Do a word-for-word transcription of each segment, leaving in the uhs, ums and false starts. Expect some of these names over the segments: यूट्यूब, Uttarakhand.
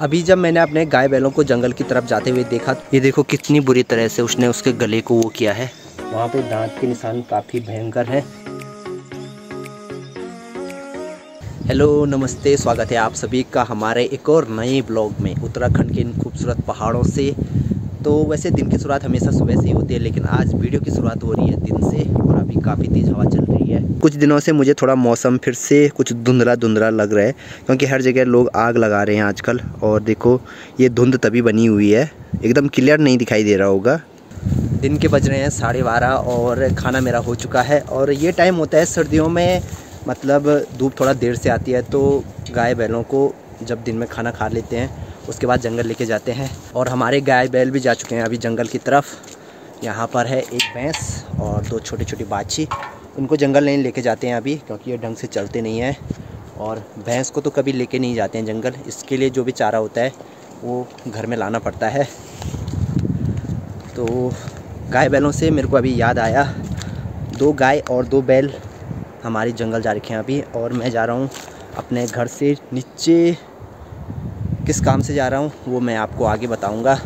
अभी जब मैंने अपने गाय बैलों को जंगल की तरफ जाते हुए देखा, ये देखो कितनी बुरी तरह से उसने उसके गले को वो किया है। वहाँ पे दांत के निशान काफ़ी भयंकर हैं। हेलो, नमस्ते, स्वागत है आप सभी का हमारे एक और नए ब्लॉग में उत्तराखंड के इन खूबसूरत पहाड़ों से। तो वैसे दिन की शुरुआत हमेशा सुबह से ही होती है, लेकिन आज वीडियो की शुरुआत हो रही है दिन से और अभी काफ़ी तेज़ हवा चल रही है। कुछ दिनों से मुझे थोड़ा मौसम फिर से कुछ धुंधला धुंधला लग रहा है, क्योंकि हर जगह लोग आग लगा रहे हैं आजकल। और देखो ये धुंध तभी बनी हुई है, एकदम क्लियर नहीं दिखाई दे रहा होगा। दिन के बज रहे हैं साढ़े बारह और खाना मेरा हो चुका है। और ये टाइम होता है सर्दियों में, मतलब धूप थोड़ा देर से आती है, तो गाय बैलों को जब दिन में खाना खा लेते हैं उसके बाद जंगल लेके जाते हैं। और हमारे गाय बैल भी जा चुके हैं अभी जंगल की तरफ। यहाँ पर है एक भैंस और दो छोटी छोटी बाछी, उनको जंगल नहीं लेके जाते हैं अभी, क्योंकि ये ढंग से चलते नहीं हैं। और भैंस को तो कभी लेके नहीं जाते हैं जंगल, इसके लिए जो भी चारा होता है वो घर में लाना पड़ता है। तो गाय बैलों से मेरे को अभी याद आया, दो गाय और दो बैल हमारे जंगल जा रखे हैं अभी। और मैं जा रहा हूँ अपने घर से नीचे, किस काम से जा रहा हूँ वो मैं आपको आगे बताऊँगा।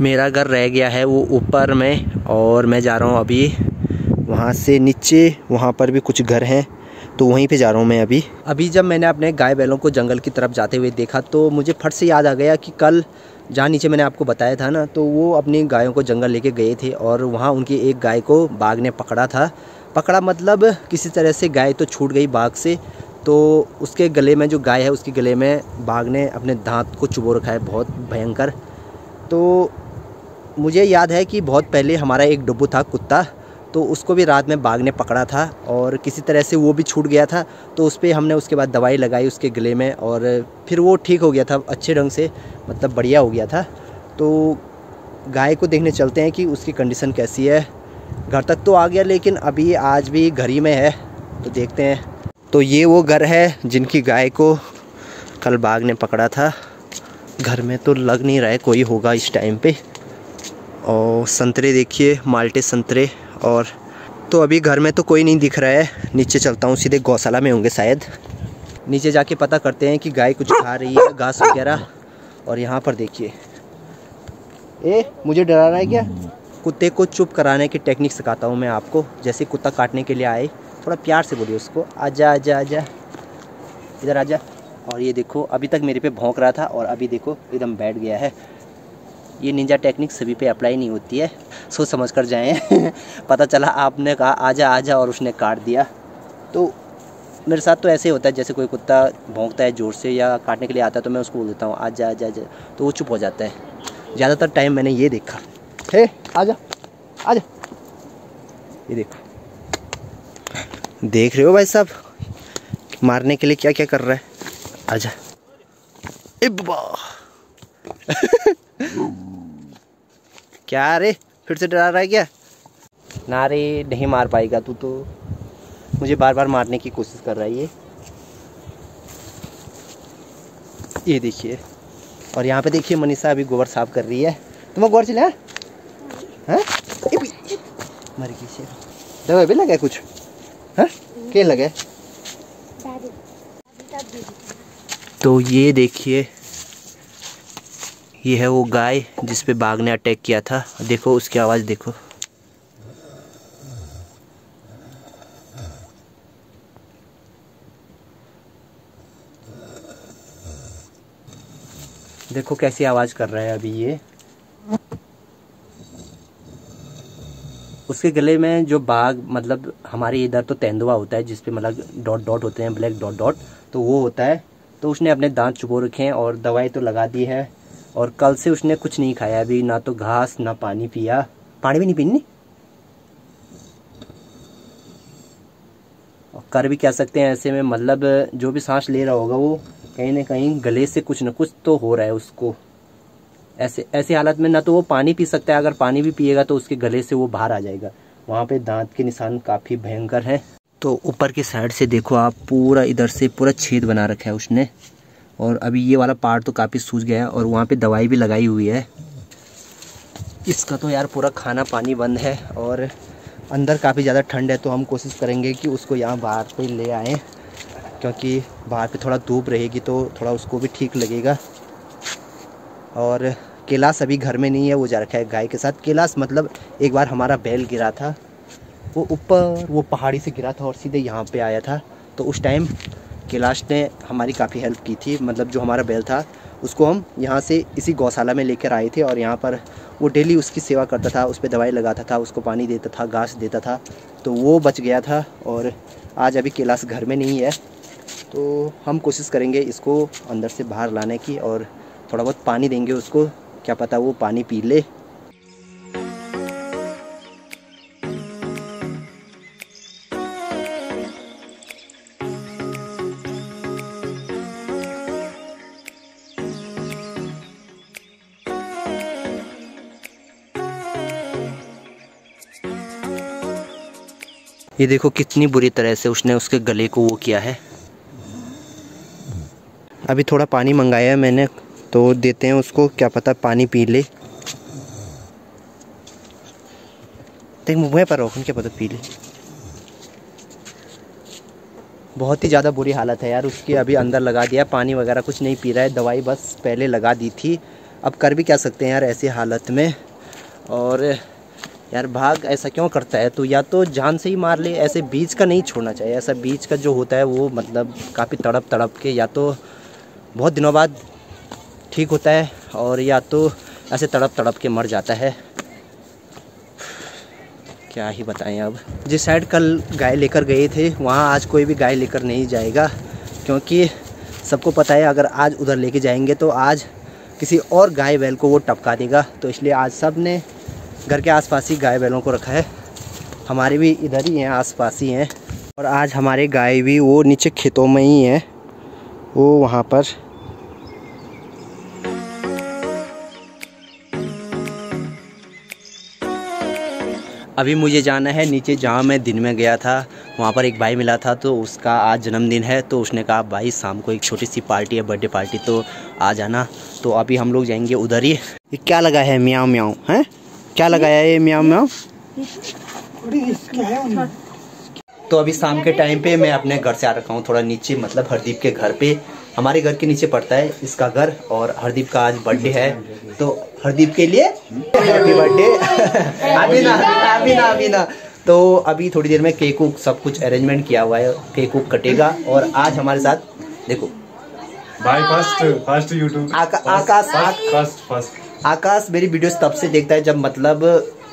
मेरा घर रह गया है वो ऊपर में, और मैं जा रहा हूँ अभी वहाँ से नीचे। वहाँ पर भी कुछ घर हैं तो वहीं पे जा रहा हूँ मैं अभी। अभी जब मैंने अपने गाय बैलों को जंगल की तरफ जाते हुए देखा, तो मुझे फट से याद आ गया कि कल जहाँ नीचे मैंने आपको बताया था ना, तो वो अपनी गायों को जंगल लेके गए थे और वहाँ उनकी एक गाय को बाघ ने पकड़ा था। पकड़ा मतलब किसी तरह से गाय तो छूट गई बाघ से, तो उसके गले में, जो गाय है उसके गले में बाघ ने अपने दांत को चुबो रखा है, बहुत भयंकर। तो मुझे याद है कि बहुत पहले हमारा एक डब्बू था कुत्ता, तो उसको भी रात में बाघ ने पकड़ा था और किसी तरह से वो भी छूट गया था। तो उस पर हमने उसके बाद दवाई लगाई उसके गले में, और फिर वो ठीक हो गया था अच्छे ढंग से, मतलब बढ़िया हो गया था। तो गाय को देखने चलते हैं कि उसकी कंडीशन कैसी है। घर तक तो आ गया, लेकिन अभी आज भी घर ही में है, तो देखते हैं। तो ये वो घर है जिनकी गाय को कल बाघ ने पकड़ा था। घर में तो लग नहीं रहा है कोई होगा इस टाइम पर। और संतरे देखिए, माल्टे संतरे। और तो अभी घर में तो कोई नहीं दिख रहा है, नीचे चलता हूँ, सीधे गौशाला में होंगे शायद। नीचे जाके पता करते हैं कि गाय कुछ खा रही है, घास वगैरह। और यहाँ पर देखिए, ए मुझे डरा रहा है क्या? कुत्ते को चुप कराने की टेक्निक सिखाता हूँ मैं आपको। जैसे कुत्ता काटने के लिए आए, थोड़ा प्यार से बोलिए उसको, आजा आजा आजा, इधर आजा। और ये देखो अभी तक मेरे पे भौंक रहा था और अभी देखो एकदम बैठ गया है। ये निंजा टेक्निक सभी पे अप्लाई नहीं होती है, सोच समझ कर जाएं। पता चला आपने कहा आजा आजा और उसने काट दिया। तो मेरे साथ तो ऐसे होता है, जैसे कोई कुत्ता भौंकता है ज़ोर से या काटने के लिए आता है, तो मैं उसको बोल देता हूँ आजा आजा आजा, तो वो चुप हो जाता है। ज़्यादातर टाइम मैंने ये देखा, हे आजा आजा। ये देखो, देख रहे हो भाई साहब मारने के लिए क्या क्या कर रहा है। आजा ए बाबा। क्या रे, फिर से डरा रहा है क्या? ना रे, नहीं मार पाएगा तू, तो मुझे बार बार मारने की कोशिश कर रहा है ये। ये देखिए, और यहाँ पे देखिए मनीषा अभी गोबर साफ कर रही है। तुम्हें गोबर चला है? मर गई से दवा भी लगा कुछ? हाँ, क्या लगा? तो ये देखिए, ये है वो गाय जिस पे बाघ ने अटैक किया था। देखो उसकी आवाज़ देखो। देखो कैसी आवाज़ कर रहा है अभी ये। उसके गले में जो बाघ, मतलब हमारे इधर तो तेंदुआ होता है जिसपे मतलब डॉट डॉट होते हैं, ब्लैक डॉट डॉट, तो वो होता है। तो उसने अपने दांत चुबो रखे हैं और दवाई तो लगा दी है। और कल से उसने कुछ नहीं खाया अभी, ना तो घास ना पानी पिया। पानी भी नहीं पीनी। और कर भी कह सकते हैं ऐसे में, मतलब जो भी सांस ले रहा होगा वो कहीं ना कहीं गले से कुछ ना कुछ तो हो रहा है उसको। ऐसे ऐसी हालत में ना तो वो पानी पी सकता है, अगर पानी भी पिएगा तो उसके गले से वो बाहर आ जाएगा। वहाँ पे दांत के निशान काफ़ी भयंकर हैं। तो ऊपर की साइड से देखो आप, पूरा इधर से पूरा छेद बना रखा है उसने। और अभी ये वाला पार्ट तो काफ़ी सूज गया है और वहाँ पे दवाई भी लगाई हुई है। इसका तो यार पूरा खाना पानी बंद है और अंदर काफ़ी ज़्यादा ठंड है, तो हम कोशिश करेंगे कि उसको यहाँ बाहर पे ले आएँ, क्योंकि बाहर पे थोड़ा धूप रहेगी तो थोड़ा उसको भी ठीक लगेगा। और कैलाश अभी घर में नहीं है, वो जा रखा है गाय के साथ। कैलाश मतलब एक बार हमारा बैल गिरा था, वो ऊपर वो पहाड़ी से गिरा था और सीधे यहाँ पे आया था, तो उस टाइम कैलाश ने हमारी काफ़ी हेल्प की थी। मतलब जो हमारा बैल था उसको हम यहाँ से इसी गौशाला में लेकर आए थे, और यहाँ पर वो डेली उसकी सेवा करता था, उस पर दवाई लगाता था, उसको पानी देता था, घास देता था, तो वो बच गया था। और आज अभी कैलाश घर में नहीं है, तो हम कोशिश करेंगे इसको अंदर से बाहर लाने की, और थोड़ा बहुत पानी देंगे उसको, क्या पता वो पानी पी ले। ये देखो कितनी बुरी तरह से उसने उसके गले को वो किया है। अभी थोड़ा पानी मंगाया है मैंने, तो देते हैं उसको, क्या पता पानी पी ले। देख मुँह पर रोकन, क्या पता पी ले। बहुत ही ज़्यादा बुरी हालत है यार उसकी। अभी अंदर लगा दिया, पानी वगैरह कुछ नहीं पी रहा है, दवाई बस पहले लगा दी थी। अब कर भी क्या सकते हैं यार ऐसी हालत में। और यार भाग ऐसा क्यों करता है, तो या तो जान से ही मार ले, ऐसे बीच का नहीं छोड़ना चाहिए। ऐसा बीच का जो होता है वो मतलब काफ़ी तड़प तड़प के या तो बहुत दिनों बाद ठीक होता है, और या तो ऐसे तड़प तड़प के मर जाता है। क्या ही बताएं। अब जिस साइड कल गाय लेकर गए थे वहाँ आज कोई भी गाय लेकर नहीं जाएगा, क्योंकि सबको पता है अगर आज उधर लेके जाएंगे तो आज किसी और गाय बैल को वो टपका देगा। तो इसलिए आज सब ने घर के आसपास ही गाय बैलों को रखा है। हमारे भी इधर ही हैं, आसपास ही हैं। और आज हमारे गाय भी वो नीचे खेतों में ही हैं, वो वहाँ पर। अभी मुझे जाना है नीचे, जहाँ मैं दिन में गया था वहाँ पर एक भाई मिला था, तो उसका आज जन्मदिन है, तो उसने कहा भाई शाम को एक छोटी सी पार्टी है, बर्थडे पार्टी, तो आ जाना। तो अभी हम लोग जाएंगे उधर ही। ये क्या लगा है म्याऊं म्याऊं, हैं क्या लगाया ये म्याऊं म्याऊं। तो अभी शाम के टाइम पे मैं अपने घर से आ रखा हूँ थोड़ा नीचे, मतलब हरदीप के घर पे। हमारे घर के नीचे पड़ता है इसका घर, और हरदीप का आज बर्थडे है, तो हरदीप के लिए हैप्पी बर्थडे। अभी ना अभी ना अभी ना तो अभी थोड़ी देर में केक उक सब कुछ अरेंजमेंट किया हुआ है, केक उक कटेगा। और आज हमारे साथ देखो भाई first first यूट्यूब Akash first Akash मेरी वीडियोस तब से देखता है जब मतलब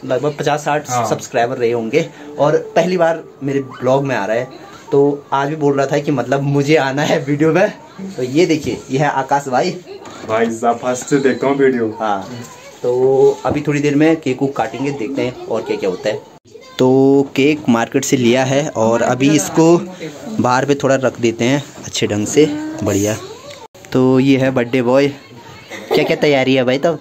लगभग पचास साठ सब्सक्राइबर रहे होंगे, और पहली बार मेरे ब्लॉग में आ रहा है, तो आज भी बोल रहा था कि मतलब मुझे आना है वीडियो में। तो ये देखिए, ये है आकाश भाई भाई साहब फर्स्ट से देखता हूँ वीडियो। हाँ, तो अभी थोड़ी देर में केक को काटेंगे, देखते हैं और क्या क्या होता है। तो केक मार्केट से लिया है और अभी इसको बाहर पे थोड़ा रख देते हैं अच्छे ढंग से, बढ़िया। तो ये है बर्थडे बॉय, क्या क्या तैयारी है भाई। तब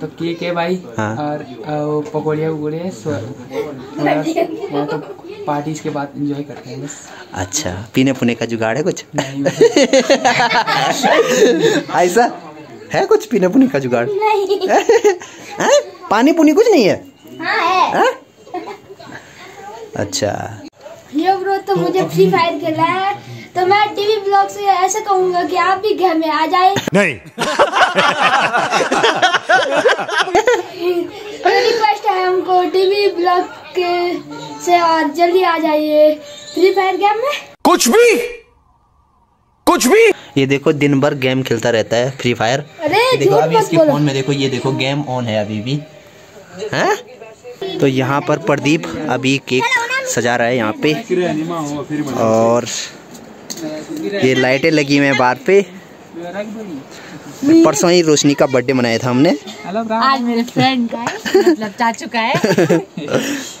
तो केक है भाई, हाँ। और पकौड़िया वगैरह तो पार्टीज के बाद एंजॉय करते हैं। अच्छा, पीने पुने का जुगाड़ है कुछ? ऐसा है कुछ पीने पुने का जुगाड़ नहीं। पानी पुनी कुछ नहीं है, हाँ है। अच्छा ये ब्रो तो मुझे फ्री फायर खेला है, तो मैं टीवी ब्लॉग से ऐसा कहूँगा कि आप भी घर में आ जाए। नहीं रिक्वेस्ट है हमको टीवी ब्लॉग के से, और जल्दी आ जाइए फ्री फायर गेम में। कुछ भी कुछ भी ये देखो दिन भर गेम खेलता रहता है फ्री फायर। अरे देखो अभी इसके फोन में देखो, ये देखो गेम ऑन है अभी भी, हैं। तो यहाँ पर प्रदीप अभी केक सजा रहा है यहाँ पे, और ये लाइटें लगी हुई हैं बाहर पे। परसों ही रोशनी का बर्थडे मनाया था हमने, आज मेरे फ्रेंड का मतलब चाचू का है।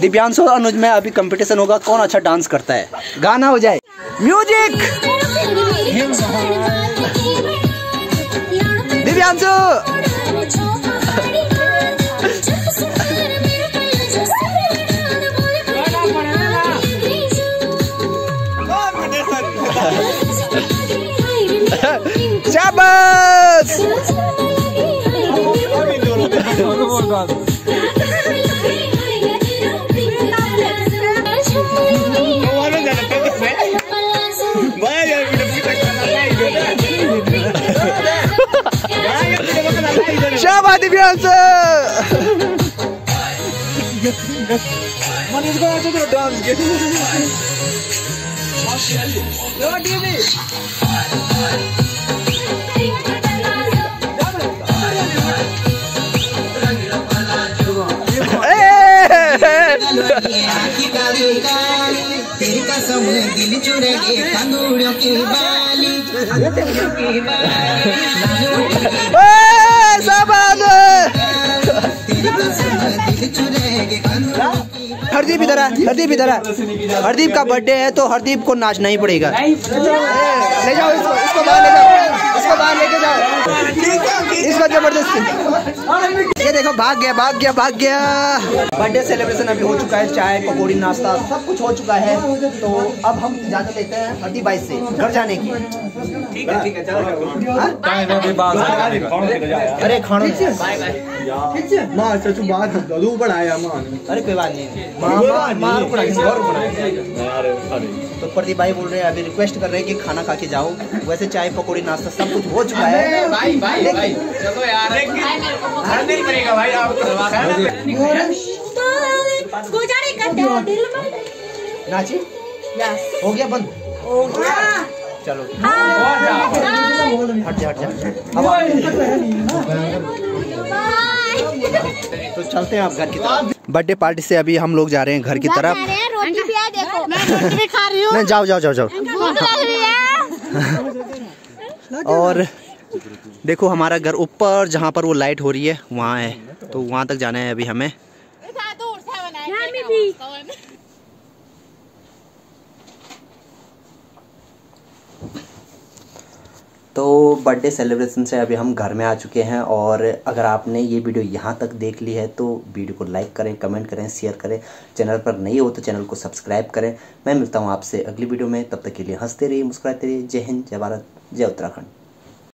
दिव्यांश और अनुज में अभी कंपटीशन होगा कौन अच्छा डांस करता है। गाना हो जाए, म्यूजिक। दिव्यांश शाबाश। हरदीप इधर है, हरदीप इधर है। हरदीप का बर्थडे है तो हरदीप को नाचना ही पड़ेगा। ले जाओ इसको, इसको बाहर ले जाओ, इसको बाहर लेके जाओ, इसको जबरदस्ती। ये देखो भाग गया, भाग गया, भाग गया। बर्थडे सेलिब्रेशन अभी हो चुका है, चाय पकौड़ी नाश्ता सब कुछ हो चुका है। तो अब हम इजाजत देते हैं हरदीप भाई से घर जाने की। ठीक है, ठीक है, चलो। अरे खाना माँ सच बात बढ़ाया माँ। अरे कोई बात नहीं। तो प्रदीप भाई बोल रहे हैं, अभी रिक्वेस्ट कर रहे हैं कि खाना खा के जाओ। वैसे चाय पकौड़ी नाश्ता सब कुछ हो चुका है। भाई भाई भाई चलो यार, नहीं पड़ेगा भाई आपको। नाची हो गया बंद, चलो हट जा हट जा। तो चलते हैं आप घर की तरफ। बर्थडे पार्टी से अभी हम लोग जा रहे हैं घर की तरफ। रोटी भी है देखो, मैं रोटी खा रही हूं। नहीं जाओ जाओ जाओ जाओ, भूख लग रही है। और देखो हमारा घर ऊपर जहाँ पर वो लाइट हो रही है वहाँ है, तो वहाँ तक जाना है अभी हमें। तो बर्थडे सेलिब्रेशन से अभी हम घर में आ चुके हैं। और अगर आपने ये वीडियो यहाँ तक देख ली है तो वीडियो को लाइक करें, कमेंट करें, शेयर करें। चैनल पर नए हो तो चैनल को सब्सक्राइब करें। मैं मिलता हूँ आपसे अगली वीडियो में, तब तक के लिए हंसते रहिए, मुस्कुराते रहिए। जय हिंद, जय भारत, जय उत्तराखंड।